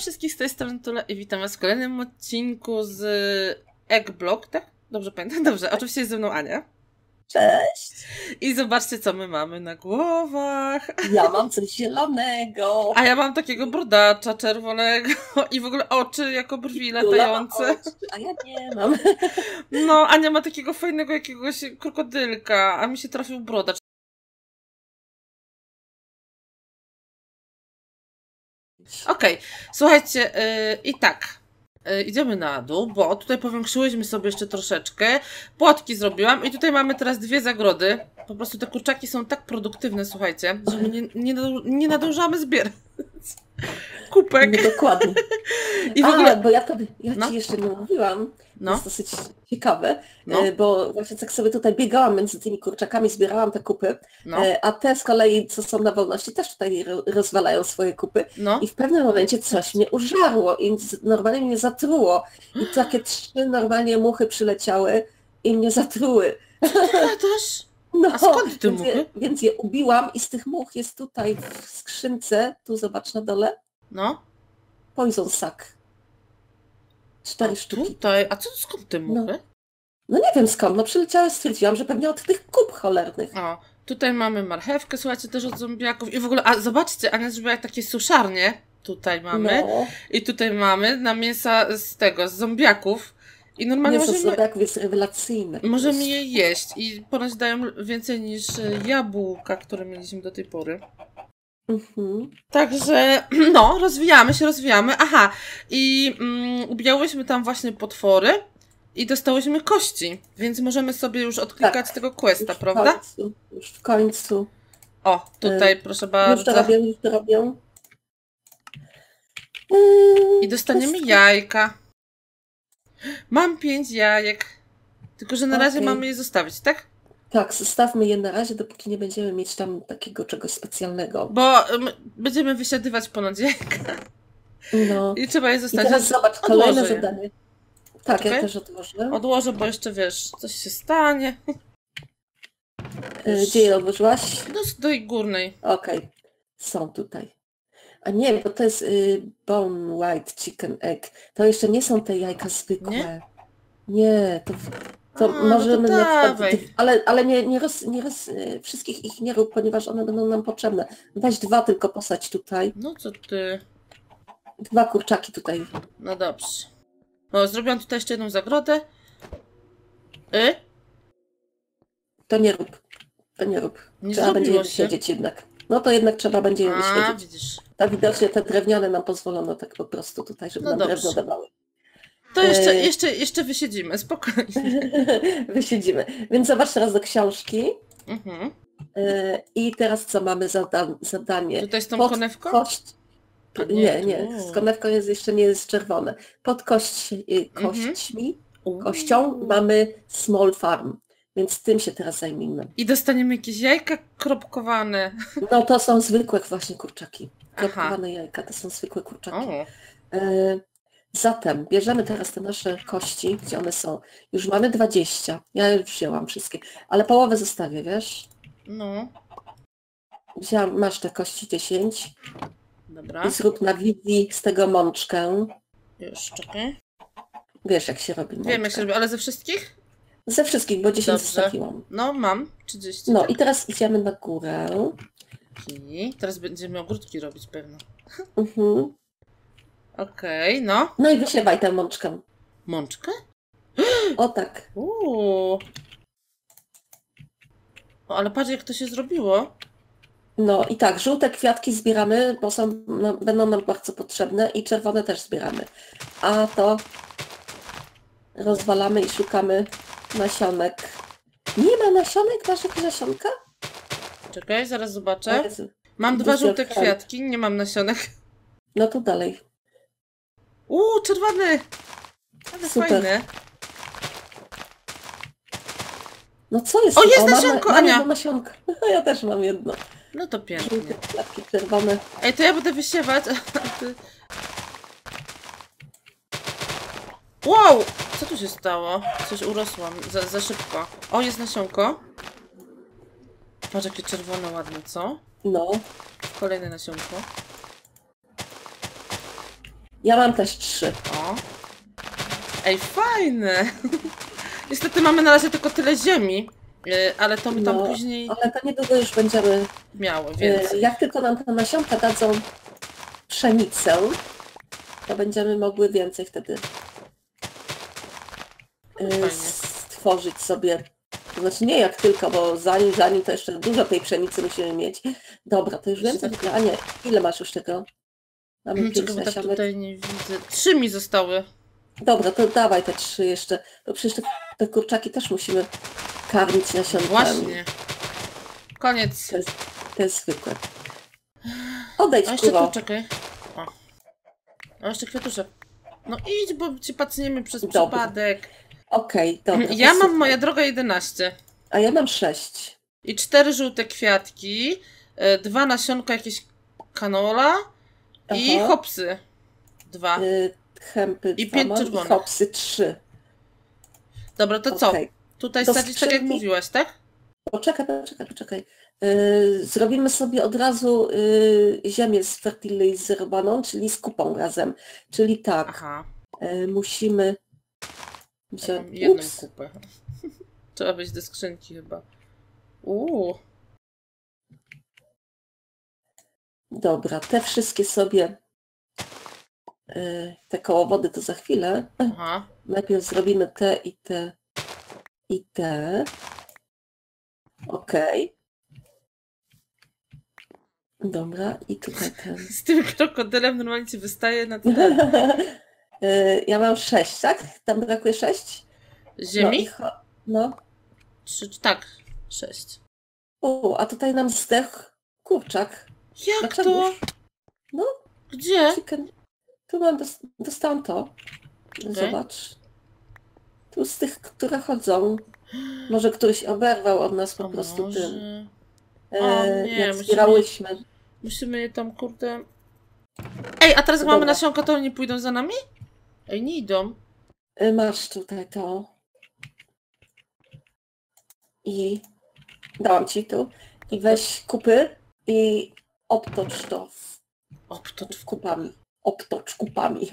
wszystkich, z tej strony Tula i witam was w kolejnym odcinku z Eggblock, tak? Dobrze pamiętam? Dobrze. Oczywiście jest ze mną Ania. Cześć! I zobaczcie, co my mamy na głowach. Ja mam coś zielonego. A ja mam takiego brodacza czerwonego i w ogóle oczy jako brwi latające. A ja nie mam. No, Ania ma takiego fajnego jakiegoś krokodylka, a mi się trafił brodacz. Okej, słuchajcie, i tak, idziemy na dół, bo tutaj powiększyłyśmy sobie jeszcze troszeczkę, płotki zrobiłam i tutaj mamy teraz dwie zagrody, po prostu te kurczaki są tak produktywne, słuchajcie, że my nie nadążamy zbierać kupek. No, dokładnie. I w ogóle... bo ja ci jeszcze nie mówiłam, to jest dosyć ciekawe, bo właśnie tak sobie tutaj biegałam między tymi kurczakami, zbierałam te kupy, a te z kolei, co są na wolności, też tutaj rozwalają swoje kupy i w pewnym momencie coś mnie użarło i normalnie mnie zatruło i takie trzy normalnie muchy przyleciały i mnie zatruły. No, a skąd te muchy? Więc je ubiłam i z tych much jest tutaj w skrzynce, tu zobacz na dole, Poison sack. 4 sztuki. Tutaj, a co, skąd te muchy? No nie wiem skąd, no przyleciałem, stwierdziłam, że pewnie od tych kup cholernych. O, tutaj mamy marchewkę, słuchajcie, też od zombiaków i w ogóle, a zobaczcie, Ania zrobiła takie suszarnie, tutaj mamy i tutaj mamy na mięsa z tego, z zombiaków. I normalnie jest rewelacyjne. Możemy je jeść i ponoć dają więcej niż jabłka, które mieliśmy do tej pory. Także no, rozwijamy się, rozwijamy. Aha, i ubijałyśmy tam właśnie potwory i dostałyśmy kości, więc możemy sobie już odklikać tego questa, prawda? Już w końcu. O, tutaj proszę bardzo. Już to robią. I dostaniemy jajka. Mam 5 jajek, tylko że na razie mamy je zostawić, tak? Tak, zostawmy je na razie, dopóki nie będziemy mieć tam takiego czegoś specjalnego. Bo będziemy wysiadywać ponad jajka i trzeba je zostawić. I teraz zobacz, kolejne zadanie. Tak, ja też odłożę. Odłożę, bo jeszcze wiesz, coś się stanie. Gdzie je odłożyłaś? Do tej górnej. Okej, są tutaj. A nie, bo to jest Bone White Chicken Egg. To jeszcze nie są te jajka zwykłe. Nie, to możemy... Ale wszystkich ich nie rób, ponieważ one będą nam potrzebne. Weź 2 tylko posadź tutaj. No co ty... 2 kurczaki tutaj. No dobrze. No, zrobiłam tutaj jeszcze jedną zagrodę. To nie rób. To nie rób. Nie trzeba będzie je siedzieć jednak. No to jednak trzeba będzie je wyświetlić. Widzisz. Tak widocznie te drewniane nam pozwolono tak po prostu tutaj, żeby nam drewno dawały. To jeszcze wysiedzimy, spokojnie. Wysiedzimy. Więc zobacz teraz do książki. I teraz co mamy za zadanie? Tutaj z tą konewką? Nie, z konewką jeszcze nie jest czerwone. Pod kością mamy small farm. Więc tym się teraz zajmijmy. I dostaniemy jakieś jajka kropkowane. No to są zwykłe właśnie kurczaki. Kropkowane jajka to są zwykłe kurczaki. Zatem bierzemy teraz te nasze kości, gdzie one są. Już mamy 20. Ja już wzięłam wszystkie. Ale połowę zostawię, wiesz? No. Wzięłam, masz te kości 10. Dobra. I zrób na wizji z tego mączkę. Już, czekaj. Wiesz jak się robi mączkę. Wiem jak się robi, ale ze wszystkich? Ze wszystkich, bo 10 zostawiłam. No, mam 30. No i teraz idziemy na górę. Teraz będziemy ogródki robić pewno. Okej, No i wysiewaj tę mączkę. Mączkę? O tak. O, ale patrz jak to się zrobiło. No i tak, żółte kwiatki zbieramy, bo są, będą nam bardzo potrzebne i czerwone też zbieramy. A to rozwalamy i szukamy nasionek. Nie ma nasionek? Masz jakieś nasionka? Czekaj, zaraz zobaczę. Mam 2 żółte kwiatki, nie mam nasionek. No to dalej. Uuu, czerwony! Ale fajny. No co jest? O, jest nasionko, Ania! Ja też mam jedno. No to pięknie. Żółte kwiatki czerwone. Ej, to ja będę wysiewać. Wow! Co tu się stało? Coś urosłam za szybko. O, jest nasionko. Patrz, jakie czerwone ładne, co? No. Kolejne nasionko. Ja mam też 3. O. Ej, fajne! Niestety mamy na razie tylko tyle ziemi, ale to mi tam no, później... ale to niedługo już będziemy... miały, więc... Jak tylko nam te nasionka dadzą pszenicę, to będziemy mogły więcej wtedy stworzyć sobie. To znaczy nie jak tylko, bo zanim to jeszcze dużo tej pszenicy musimy mieć. Dobra, to już więcej... A nie, ile masz już tego? Mamy 5 nasionek. Tak tutaj nie widzę. 3 mi zostały. Dobra, to dawaj te 3 jeszcze, bo przecież te kurczaki też musimy karmić nasionkami. Właśnie. Koniec. To jest zwykłe. Odejdź, a jeszcze tu, czekaj. O. A jeszcze kwiatuszek. No idź, bo cię pacniemy przez przypadek. Okej, dobra. Ja mam, super. Moja droga, 11. A ja mam 6. I 4 żółte kwiatki, 2 nasionka jakieś canola i hopsy. 2. Chępy i 5 czerwonych. I hopsy 3. Dobra, to co? Tutaj sadzić tak jak mówiłaś, tak? Poczekaj. Zrobimy sobie od razu ziemię sfertylizowaną, czyli z kupą razem. Czyli tak, musimy... Ja mam jedną kupę. Trzeba wejść do skrzynki chyba. Dobra, te wszystkie sobie... te koło wody to za chwilę. Najpierw zrobimy te i te i te. Okej. Dobra, i tutaj ten. Z tym krokodylem normalnie ci wystaje na ten. Ja mam 6, tak? Tam brakuje 6? Ziemi? No. 3, tak, 6. A tutaj nam zdech kurczak. Jak to? No. Gdzie? Chicken. Tu mam, dostałam to. Okay. Zobacz. Tu z tych, które chodzą. Może któryś oberwał od nas po prostu może... tym. Nie, jak zbierałyśmy. Musimy je tam, kurde... Ej, a teraz jak mamy nasionka, to oni pójdą za nami? Ej, nie idą. Masz tutaj to. I... dałam ci tu. I weź kupy i obtocz to. Obtocz w kupami. Obtocz kupami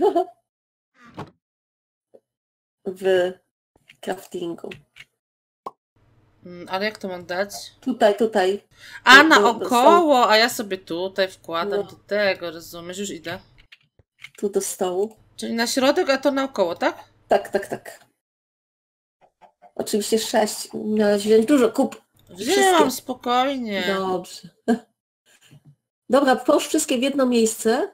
w craftingu. Ale jak to mam dać? Tutaj. A naokoło, a ja sobie tutaj wkładam do tego, rozumiesz? Już idę. Tu do stołu. Czyli na środek, a to naokoło, tak? Tak. Oczywiście 6. Miałeś wziąć dużo kup. Wzięłam, spokojnie. Dobrze. Dobra, połóż wszystkie w jedno miejsce.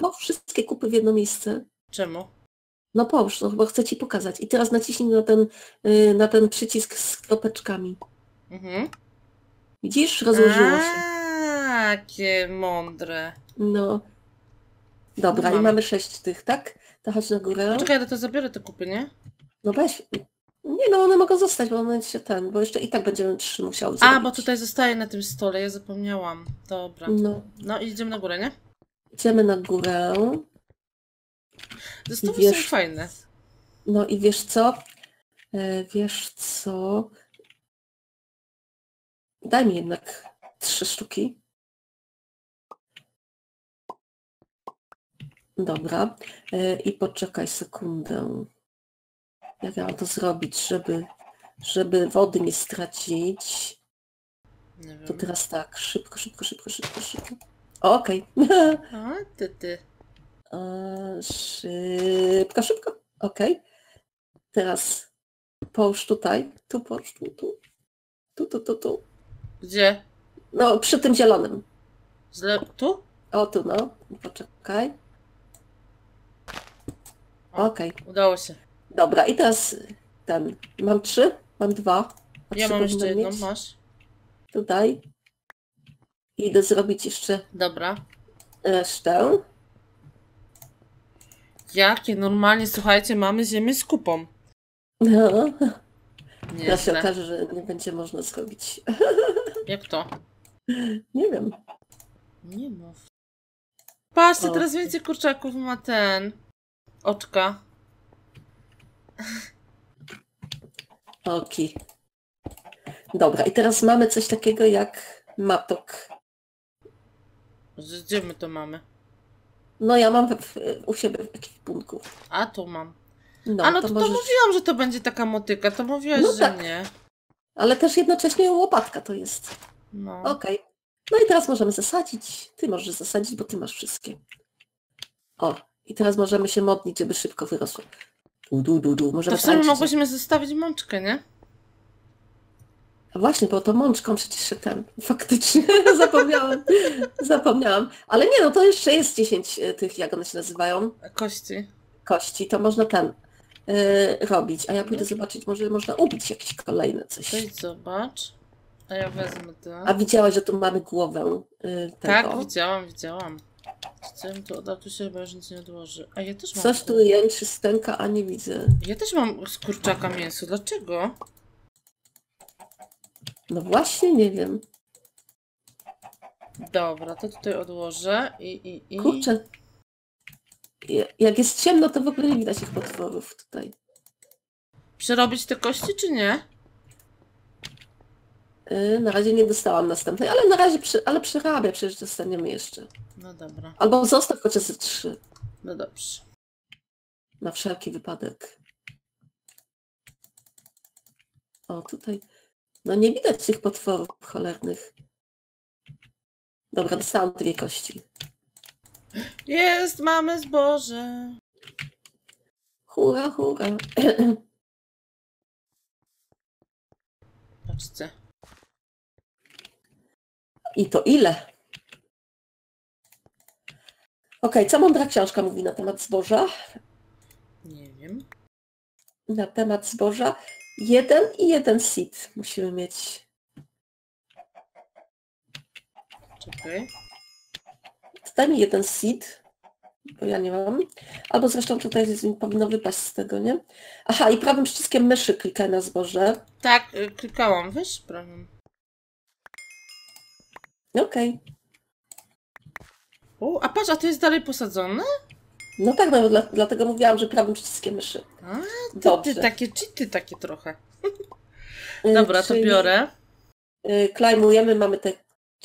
Połóż wszystkie kupy w jedno miejsce. Czemu? No połóż, bo chcę ci pokazać. I teraz naciśnij na ten przycisk z kropeczkami. Widzisz? Rozłożyło się. Takie mądre. No. Dobra, i mamy 6 tych, tak? To chodź na górę. Czekaj, to zabiorę te kupy, nie? No weź. Nie, no one mogą zostać, bo one się ten, bo jeszcze i tak będziemy 3 musiały zrobić. Bo tutaj zostaje na tym stole, ja zapomniałam. Dobra. No i idziemy na górę, nie? Idziemy na górę. Zestawy są fajne. No i wiesz co? Daj mi jednak 3 sztuki. Dobra. I poczekaj sekundę. Jak ja mam to zrobić, żeby wody nie stracić? Nie wiem. To teraz tak, szybko. Okej. Ty. Szybko. Okej. Teraz połóż tutaj. Tu połóż, tu. Gdzie? No, przy tym zielonym. Tu? O, tu Poczekaj. Okej. Udało się. Dobra, i teraz ten. Mam 3, mam 2. Ja mam jeszcze jedną, masz. Tutaj. Idę zrobić jeszcze. Dobra. Resztę. Jakie normalnie, słuchajcie, mamy ziemię z kupą. No. Teraz się okaże, że nie będzie można zrobić. Jak to? Nie wiem. Nie mów. Patrzcie, teraz więcej kurczaków ma ten. Oczka. Okej. Dobra, i teraz mamy coś takiego jak matok. Gdzie my to mamy? No ja mam u siebie w ekwipunku. A tu mam. No, a no to możesz... mówiłam, że to będzie taka motyka, to mówiłaś, no, że tak. Nie. Ale też jednocześnie łopatka to jest. No. Okej. Okay. No i teraz możemy zasadzić. Ty możesz zasadzić, bo ty masz wszystkie. O, i teraz możemy się modlić, żeby szybko wyrosło. Możemy to w sumie mogłyśmy zostawić mączkę, nie? A właśnie, bo to mączką przecież się ten... Faktycznie, zapomniałam. Zapomniałam. Ale nie, no to jeszcze jest 10 tych, jak one się nazywają. Kości. Kości, to można ten robić. A ja pójdę zobaczyć, może można ubić jakieś kolejne coś. Weź zobacz. A ja wezmę to. A widziałaś, że tu mamy głowę tego? Tak, widziałam. Chciałem tu, a tu się chyba już nic nie odłoży. A ja też mam... Coś tu jęczy, stęka, a nie widzę. Ja też mam z kurczaka mięso. Dlaczego? No właśnie, nie wiem. Dobra, to tutaj odłożę i... Kurczę. Jak jest ciemno, to w ogóle nie widać ich potworów tutaj. Przerobić te kości, czy nie? Na razie nie dostałam następnej, ale na razie przerabię, przecież dostaniemy jeszcze. No dobra. Albo zostaw chociaż ze 3. No dobrze. Na wszelki wypadek. O, tutaj... No nie widać tych potworów cholernych. Dobra, dostałam 2 kości. Jest, mamy zboże. Hura, hura. Patrzcie. I to ile? Okej, co mądra książka mówi na temat zboża? Nie wiem. Na temat zboża 1 i 1 seed musimy mieć. Czekaj. Daj mi 1 seed, bo ja nie mam. Albo zresztą tutaj powinno wypaść z tego, nie? Aha, i prawym przyciskiem myszy klikaj na zboże. Tak, klikałam, wiesz, prawym. Okej. Okay. A patrz, a to jest dalej posadzone? No tak, no, dlatego mówiłam, że prawym przyciskiem myszy. A, ty takie cheaty takie trochę. Dobra, to biorę. Klejmujemy, mamy te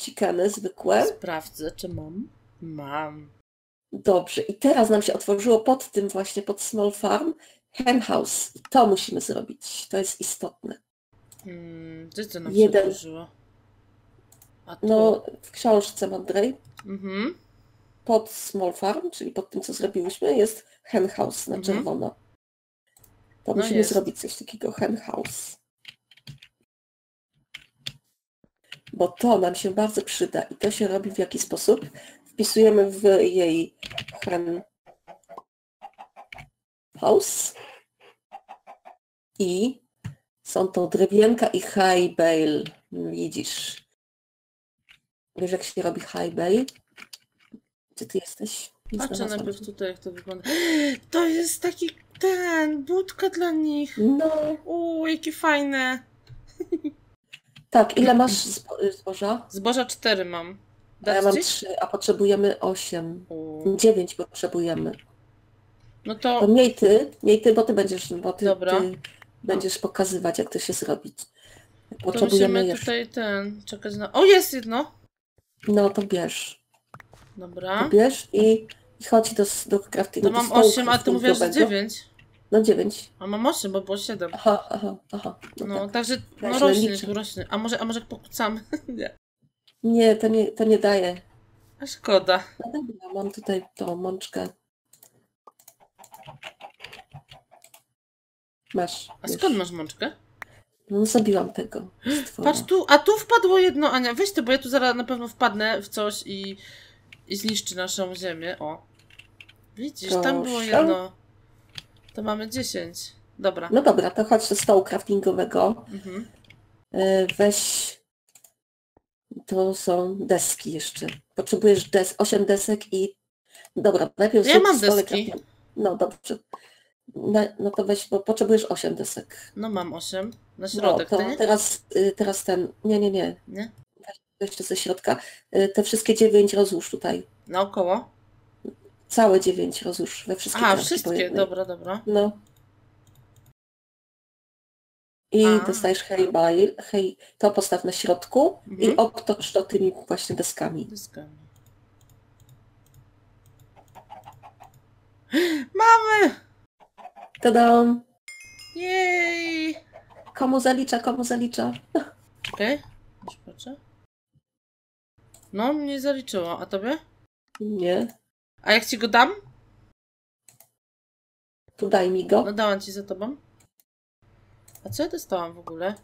chickeny zwykłe. Sprawdzę, czy mam. Mam. Dobrze, i teraz nam się otworzyło pod tym właśnie, pod small farm, henhouse. I to musimy zrobić, to jest istotne. Gdzie to nam się otworzyło? No, w książce mądrej. Mhm. Pod small farm, czyli pod tym, co zrobiłyśmy, jest henhouse na czerwono. To no musimy zrobić coś takiego, henhouse. Bo to nam się bardzo przyda i to się robi w jaki sposób? Wpisujemy w jej henhouse i są to drewienka i High Bale. Widzisz. Wiesz, jak się robi High Bale? Gdzie ty jesteś? Patrzę najpierw tutaj, jak to wygląda. To jest taki budka dla nich. No. Uuu, jakie fajne. Tak, ile masz zboża? Zboża 4 mam. A ja mam 3, a potrzebujemy 8. 9 potrzebujemy. No to... miej ty, bo ty będziesz, Dobra. Ty będziesz pokazywać, jak to się zrobić. Potrzebujemy to tutaj czekać na... O, jest jedno! No, to bierz. Dobra. To bierz i chodź do craftingu. To mam 8, a ty mówisz, że 9. No 9. A mam 8, bo było 7. Aha. No tak. Także no, rośnie. A może pokłócamy? Nie. Nie, to nie daje. A szkoda. No dobra, mam tutaj tą mączkę. Masz. A skąd masz mączkę? No zabiłam tego. Patrz tu, a tu wpadło jedno, Ania. Weź to, bo ja tu zaraz na pewno wpadnę w coś i zniszczy naszą ziemię. O. Widzisz, tam było jedno. To mamy 10. Dobra. No dobra, to chodź do stołu craftingowego. Weź... To są deski jeszcze. Potrzebujesz 8 desek i... Dobra, najpierw... Ja mam deski. No dobrze. No to weź, bo potrzebujesz 8 desek. No mam 8. Na środek, no, to nie? Teraz ten... Nie. Weź ze środka. Te wszystkie 9 rozłóż tutaj. Naokoło? Całe 9 rozłóż. We wszystkie. A, wszystkie. Dobra. No. I dostajesz hej, to postaw na środku i obtocz to tymi właśnie deskami. Mamy! Tadam! Jej! Komu zalicza? Okej, już patrzę. No, mnie zaliczyło, a tobie? Nie. A jak ci go dam? Tu daj mi go. No dałam ci za tobą. A co ja dostałam w ogóle?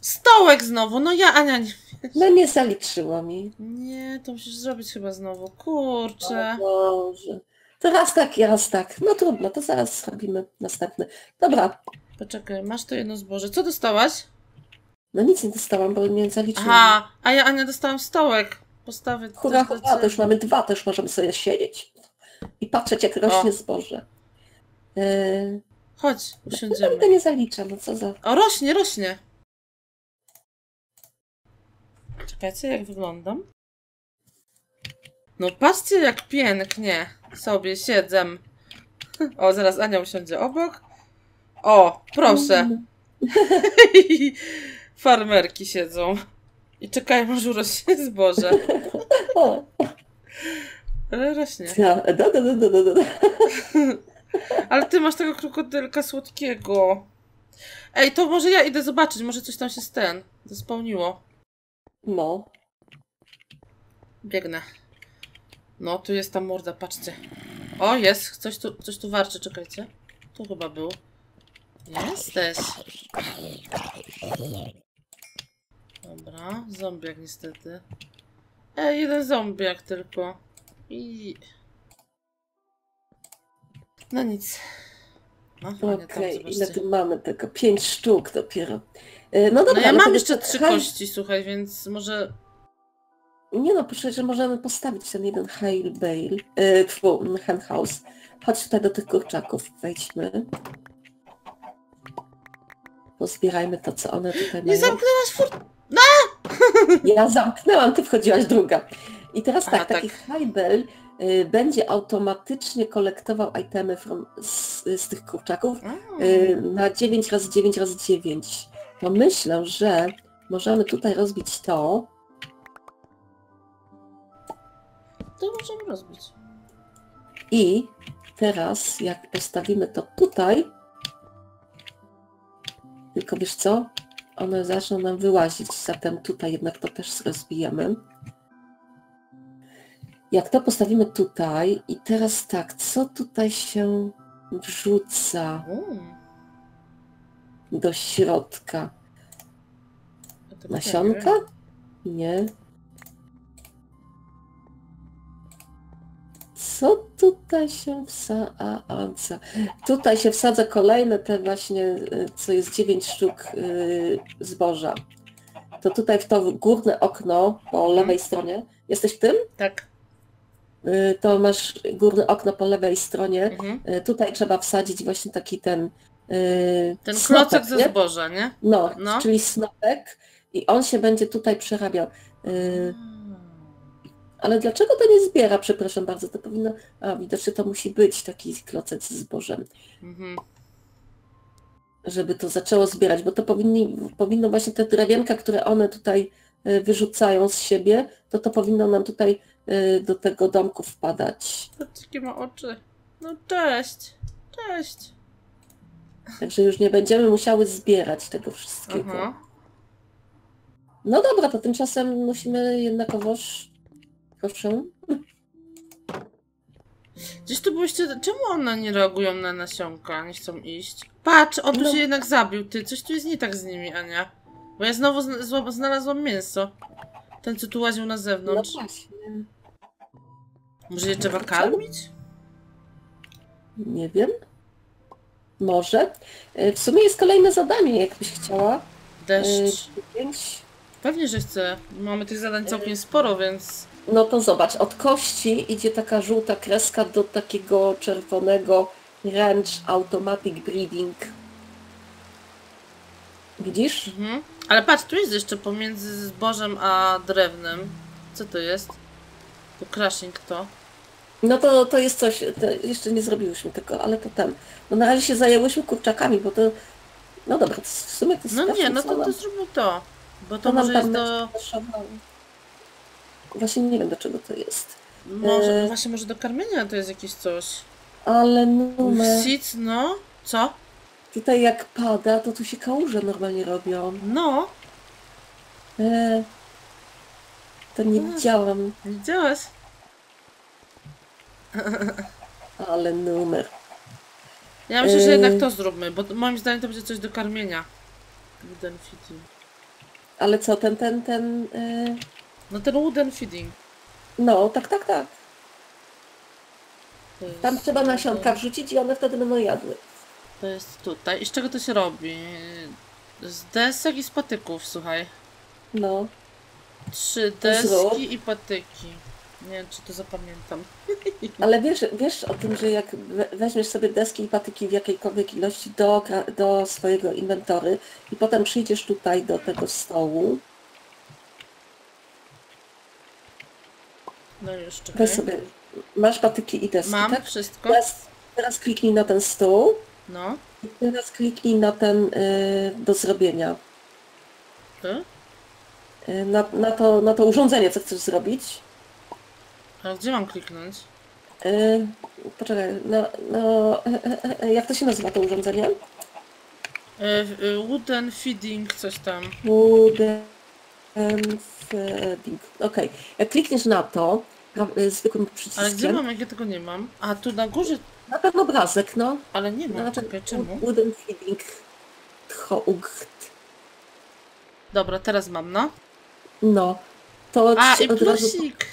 Stołek znowu, no ja Ania nie wiesz. No nie zaliczyło mi. Nie, to musisz zrobić chyba znowu, kurczę. O Boże. To raz tak. No trudno, to zaraz zrobimy następny. Dobra. Poczekaj, masz to jedno zboże. Co dostałaś? No nic nie dostałam, bo nie zaliczyłam. Aha, a ja Ania dostałam stołek. Postawię. Hura, też mamy dwa, też możemy sobie siedzieć. I patrzeć jak rośnie zboże. Chodź, usiądziemy. No, nie zaliczam, no co za... O, rośnie. Czekajcie, jak wyglądam. No patrzcie, jak pięknie sobie siedzę. O, zaraz Ania usiądzie obok. O, proszę. Farmerki siedzą. I czekają, aż urośnie zboże. Ale rośnie. Ale ty masz tego krokodylka słodkiego. Ej, to może ja idę zobaczyć, może coś tam się zespełniło. No. Biegnę. No, tu jest ta morda, patrzcie. O, jest, coś tu warczy, czekajcie. Tu chyba był. Jesteś. Dobra, zombiak niestety. Ej, jeden zombiak tylko. I... No nic. Okej, ile tu mamy tego? 5 sztuk dopiero. No dobra, no ja mam jeszcze 3 kości, słuchaj, więc może... Nie no, proszę, że możemy postawić ten jeden High Bale, henhouse. Chodź tutaj do tych kurczaków, wejdźmy. Pozbierajmy to, co one tutaj mają. Nie zamknęłaś No! Ja zamknęłam, ty wchodziłaś druga. I teraz tak, taki High Bale będzie automatycznie kolektował itemy z tych kurczaków na 9 razy 9 razy 9. To myślę, że możemy tutaj rozbić to. To możemy rozbić. I teraz jak postawimy to tutaj, tylko wiesz co? One zaczną nam wyłazić, zatem tutaj jednak to też rozbijemy. Jak to postawimy tutaj i teraz tak, co tutaj się wrzuca do środka? Nasionka? Nie. Co tutaj się wsadza? Tutaj się wsadza kolejne te właśnie, co jest 9 sztuk zboża. To tutaj w to górne okno po lewej stronie. Jesteś w tym? Tak. To masz górne okno po lewej stronie. Tutaj trzeba wsadzić właśnie taki ten snopek, klocek ze zboża, nie? No, czyli snopek i on się będzie tutaj przerabiał. Ale dlaczego to nie zbiera? Przepraszam bardzo, to powinno... A, widocznie to musi być taki klocek z zbożem. Żeby to zaczęło zbierać, bo to powinno właśnie te drewienka, które one tutaj wyrzucają z siebie, to powinno nam tutaj do tego domku wpadać. Takie ma oczy. No cześć. Także już nie będziemy musiały zbierać tego wszystkiego. No dobra, to tymczasem musimy jednakowoż... Proszę. Gdzieś tu byłyście... Czemu one nie reagują na nasionka? Nie chcą iść. Patrz, on tu się jednak zabił, ty. Coś tu jest nie tak z nimi, Ania. Bo ja znowu znalazłam mięso. Ten, co tu łaził na zewnątrz. No właśnie. Może je trzeba karmić? Nie wiem. Może. W sumie jest kolejne zadanie, jakbyś chciała. Deszcz. Pewnie, że chcę. Mamy tych zadań całkiem sporo, więc... No to zobacz, od kości idzie taka żółta kreska do takiego czerwonego Ranch Automatic Breeding. Widzisz? Ale patrz, tu jest jeszcze pomiędzy zbożem a drewnem. Co to jest? To crashing to. No to jest coś, jeszcze nie zrobiłyśmy tego, ale to tam. No na razie się zajęłyśmy kurczakami, bo to... No dobra, to w sumie to jest... No nie, no to zróbmy to. Bo to może jest do... Właśnie nie wiem, do czego to jest. Może, właśnie może do karmienia to jest jakieś coś. Ale numer... Sit, no. Co? Tutaj jak pada, to tu się kałuże normalnie robią. No. To nie widziałam. Nie widziałaś? Ale numer. Ja myślę, że jednak to zróbmy, bo moim zdaniem to będzie coś do karmienia. Wooden feeding. Ale co, ten... No ten wooden feeding. No, tak. Tam trzeba nasionka wrzucić i one wtedy będą jadły. To jest tutaj. I z czego to się robi? Z desek i z patyków, słuchaj. No. 3 deski i patyki. Nie wiem, czy to zapamiętam. Ale wiesz o tym, że jak weźmiesz sobie deski i patyki w jakiejkolwiek ilości do swojego inwentory i potem przyjdziesz tutaj do tego stołu. No już, czekaj. Sobie, masz patyki i deski, mam, tak? Wszystko. Teraz kliknij na ten stół. No. I teraz kliknij na ten do zrobienia. Na to urządzenie, co chcesz zrobić. A gdzie mam kliknąć? Poczekaj, jak to się nazywa to urządzenie? Wooden Feeding, coś tam. Wooden Feeding, okej. Jak klikniesz na to, zwykłym przyciskiem... Ale gdzie mam, jak ja tego nie mam? A, tu na górze... Na pewno obrazek, no. Ale nie mam, czekaj, czemu? Wooden Feeding. Dobra, teraz mam, no. No. To a, i plusik!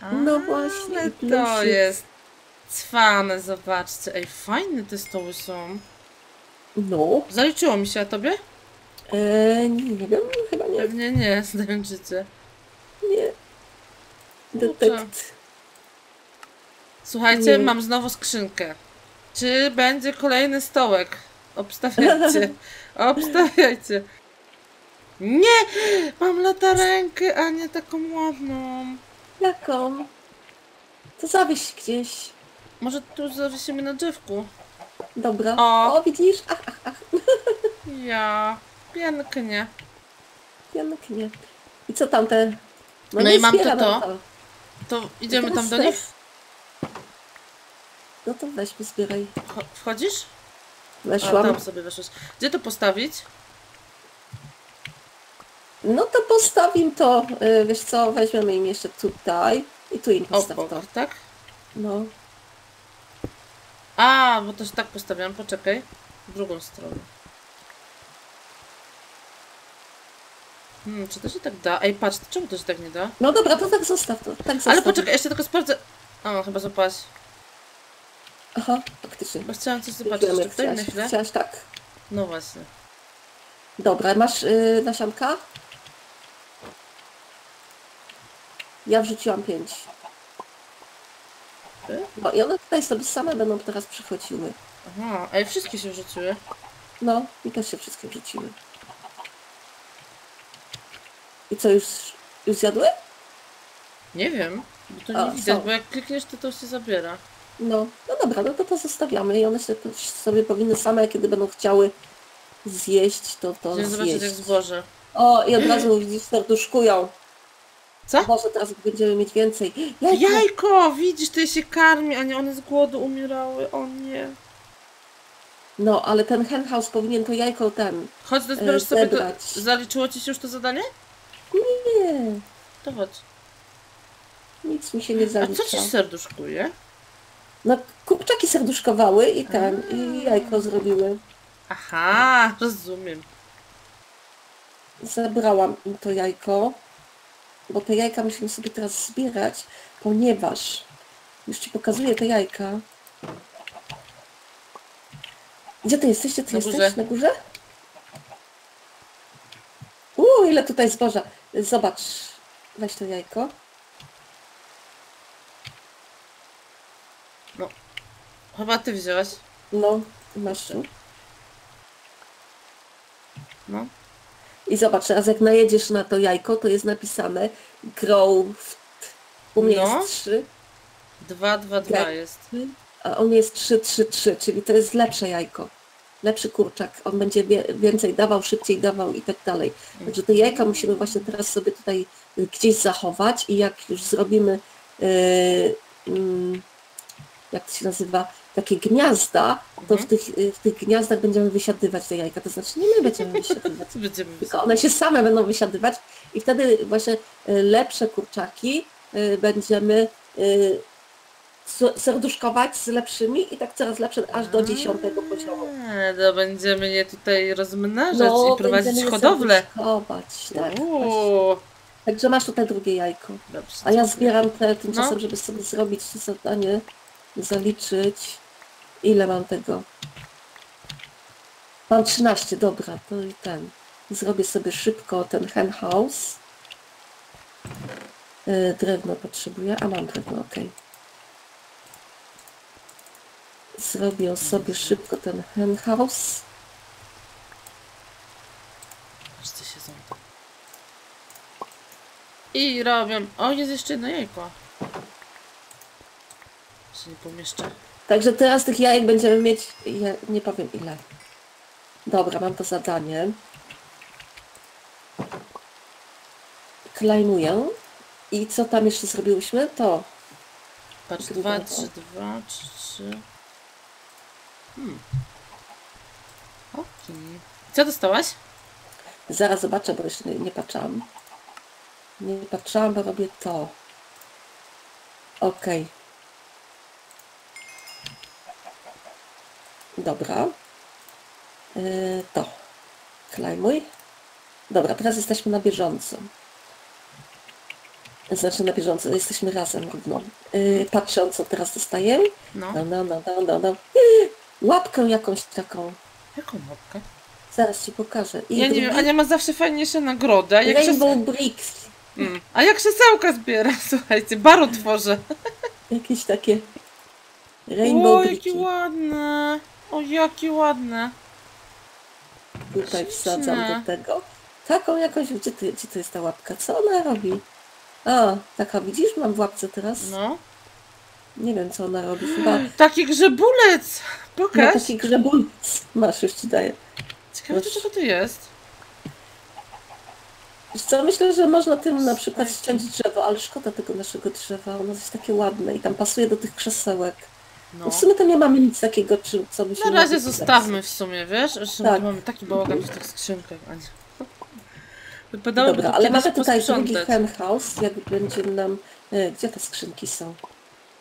A, no właśnie, ale to jest cwane, zobaczcie. Ej, fajne te stoły są. No. Zaliczyło mi się, a tobie? Nie wiem, chyba nie. Pewnie nie, zdęczycie. Nie. Detekt. Słuchajcie, mam znowu skrzynkę. Czy będzie kolejny stołek? Obstawiajcie. Obstawiajcie. Nie! Mam latarenkę, a nie taką ładną. Jaką? To zawieź gdzieś. Może tu zawiesimy na drzewku. Dobra. O, widzisz? Ach. Ja. Pięknie. Pięknie. I co tam te... No i mam to. To idziemy tam do nich? No to weźmy, zbieraj. Wchodzisz? Weszłam. A, tam sobie weszłaś. Gdzie to postawić? No to postawim to, wiesz co, weźmiemy im jeszcze tutaj i tu im postaw to. Tak? No. A, bo to się tak postawiam, poczekaj. W drugą stronę. Czy to się tak da? Ej, patrz, czemu to się tak nie da? No dobra, to tak zostaw to. Tak zostaw. Ale poczekaj, jeszcze tylko sprawdzę. O, chyba zapaść. Aha, faktycznie. Bo chciałam coś zobaczyć, czy tutaj na chwilę? Chciałaś tak. No właśnie. Dobra, masz nasionka? Ja wrzuciłam 5. No i one tutaj sobie same będą teraz przychodziły. Aha, ale wszystkie się wrzuciły? No, i też się wszystkie wrzuciły. I co, już zjadły? Nie wiem, bo to nie widać, bo jak klikniesz, to się zabiera. No, no dobra, no to zostawiamy i one się sobie powinny same, kiedy będą chciały zjeść, to zjeść. Zobaczyć jak zboże. O, i od razu widzisz, serduszkują. Co? Boże, teraz będziemy mieć więcej. Jajko! Widzisz, to się karmi, a nie one z głodu umierały, o nie. No, ale ten henhouse powinien to jajko chodź, to zbierasz sobie to. Zaliczyło ci się już to zadanie? Nie. To chodź. Nic mi się nie zalicza. A co ci serduszkuje? No, kurczaki serduszkowały i i jajko zrobiły. Aha, rozumiem. Zabrałam im to jajko, bo te jajka musimy sobie teraz zbierać, ponieważ już ci pokazuję te jajka. Gdzie ty jesteś? Gdzie ty jesteś? Na górze? Uuu, ile tutaj zboża. Zobacz, weź to jajko. No, chyba ty wzięłaś. No, masz tu. No. I zobacz, teraz jak najedziesz na to jajko, to jest napisane growth. U mnie jest 3. 2, 2, 2 jest. A on jest 3, 3, 3, czyli to jest lepsze jajko. Lepszy kurczak. On będzie więcej dawał, szybciej dawał i tak dalej. Także te jajka musimy właśnie teraz sobie tutaj gdzieś zachować i jak już zrobimy jak to się nazywa, takie gniazda, to w tych gniazdach będziemy wysiadywać te jajka, to znaczy nie my będziemy wysiadywać, tylko one się same będą wysiadywać i wtedy właśnie lepsze kurczaki będziemy serduszkować z lepszymi i tak coraz lepsze, aż do 10. poziomu. To będziemy je tutaj rozmnażać i prowadzić hodowlę. Tak, także masz tutaj drugie jajko. Dobrze, a ja zbieram te tymczasem, żeby sobie zrobić zadanie, zaliczyć. Ile mam tego? Mam 13, dobra, to i ten. Zrobię sobie szybko ten henhouse. Drewno potrzebuję, a mam drewno, ok. Zrobię sobie szybko ten henhouse. I robię... O, jest jeszcze jedno jajko. Się nie pomieszczę. Także teraz tych jajek będziemy mieć... Ja nie powiem ile. Dobra, mam to zadanie. Klejmuję. I co tam jeszcze zrobiłyśmy? To... Patrz, 2, 3, 2, 3, 3... Okej. Co dostałaś? Zaraz zobaczę, bo jeszcze nie patrzyłam. Nie patrzyłam, bo robię to. Okej. Dobra. To. Klejmuj. Dobra, teraz jesteśmy na bieżąco. Znaczy na bieżąco, jesteśmy razem równo. Patrzę, co teraz dostaję. No. Łapkę jakąś taką. Jaką łapkę? Zaraz ci pokażę. Ja nie wiem, Ania ma zawsze fajniejsze nagrody. Rainbow Bricks. A jak krzesełka zbiera, słuchajcie, baro tworzę. Jakieś takie rainbow bricki. Jakie ładne. O, jakie ładne. Tutaj wsadzam do tego. Taką jakąś, gdzie to jest ta łapka? Co ona robi? A, taka, widzisz, mam w łapce teraz. No. Nie wiem, co ona robi. Chyba... Taki grzebulec. Pokaż. No, taki grzebulec. Masz, już ci daję. Ciekawe, czego to jest. Wiesz co, myślę, że można tym na przykład ściąć drzewo, ale szkoda tego naszego drzewa, ono jest takie ładne i tam pasuje do tych krzesełek. No w sumie to nie mamy nic takiego, co by się... Na razie zostawmy w sumie, wiesz? Zresztą mamy taki bałagan w tych skrzynkach, Ania. Wypadałoby. Dobra, ale mamy tutaj drugi henhouse, jak będzie nam... Gdzie te skrzynki są?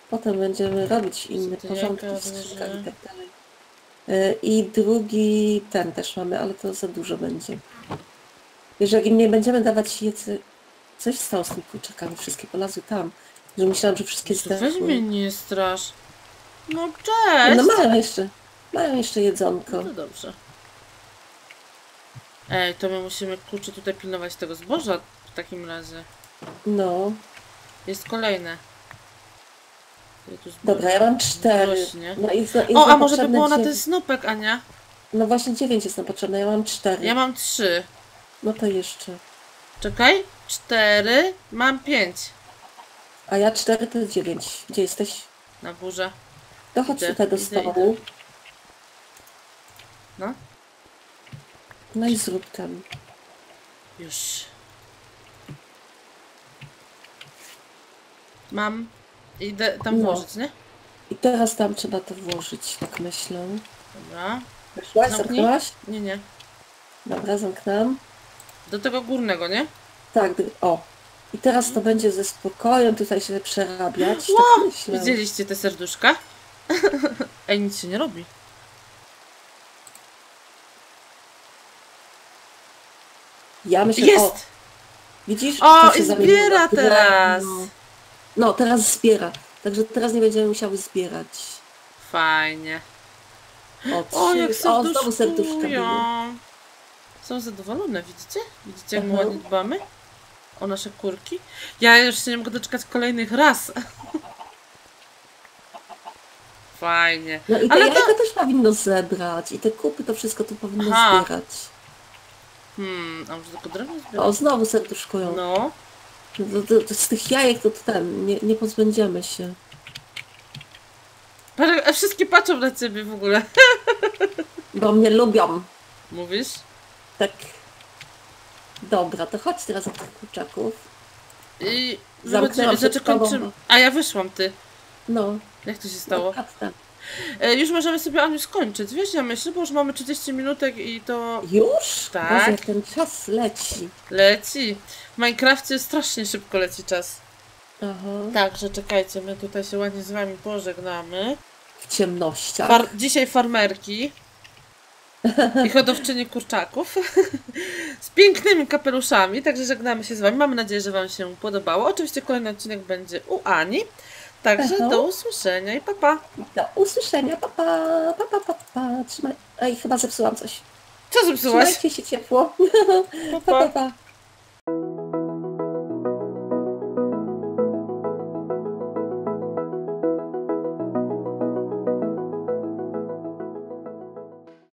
Potem będziemy robić inne porządki w skrzynkach i tak dalej. I drugi ten też mamy, ale to za dużo będzie. Jeżeli nie będziemy dawać jecy... Coś stało z tym kurczakami, wszystkie polazły tam. Że myślałam, że wszystkie zdechły. Weź mnie nie strasz. No cześć! No mają jeszcze jedzonko. No dobrze. Ej, to my musimy, kurczę, tutaj pilnować tego zboża w takim razie. No. Jest kolejne. Dobra, ja mam 4. No i o, a może by było na ten snopek, Ania? No właśnie 9 jest nam potrzebne, ja mam 4. Ja mam 3. No to jeszcze. Czekaj, 4, mam 5. A ja 4 to 9. Gdzie jesteś? Na górze. Dochodź tutaj do stołu. No? No i zrób tam. Już. Mam. Idę tam włożyć, nie? I teraz tam trzeba to włożyć, tak myślę. Dobra. Weszłaś, zamknęłaś? Nie, nie. Dobra, zamknęłam. Do tego górnego, nie? Tak, o. I teraz to będzie ze spokojem tutaj się przerabiać. Wow, tak widzieliście te serduszka? Ej, nic się nie robi. Ja myślę, jest! O, widzisz? O, i zbiera teraz! No, teraz zbiera. Także teraz nie będziemy musiały zbierać. Fajnie. O, jak serduszkują. O, znowu serduszka były. Są zadowolone, widzicie? Widzicie, jak my ładnie dbamy o nasze kurki? Ja już się nie mogę doczekać kolejnych raz. Fajnie. No i te jajka też powinno zebrać. I te kupy, to wszystko tu powinno zbierać. A może tylko drewno zbierać? O, znowu serduszkują. No. Z tych jajek to ten, nie pozbędziemy się. A wszystkie patrzą na ciebie w ogóle. Bo mnie lubią. Mówisz? Tak. Dobra, to chodź teraz do tych kurczaków. I Zamknęłam znaczy, kończymy. A ja wyszłam, ty. No. Jak to się stało? Już możemy sobie, Aniu, skończyć. Wiesz, ja myślę, bo już mamy 30 minutek i to... Już? Tak. Boże, ten czas leci. Leci. W Minecrafcie strasznie szybko leci czas. Aha. Także czekajcie, my tutaj się ładnie z wami pożegnamy. W ciemnościach. Dzisiaj farmerki. I hodowczyni kurczaków z pięknymi kapeluszami, także żegnamy się z wami, mamy nadzieję, że wam się podobało. Oczywiście kolejny odcinek będzie u Ani, także do usłyszenia i pa pa. Do usłyszenia, pa pa, pa pa, pa, pa. Trzymaj... Ej, chyba zepsułam coś. Co zepsułaś? Trzymajcie się ciepło. Pa pa. Pa, pa, pa.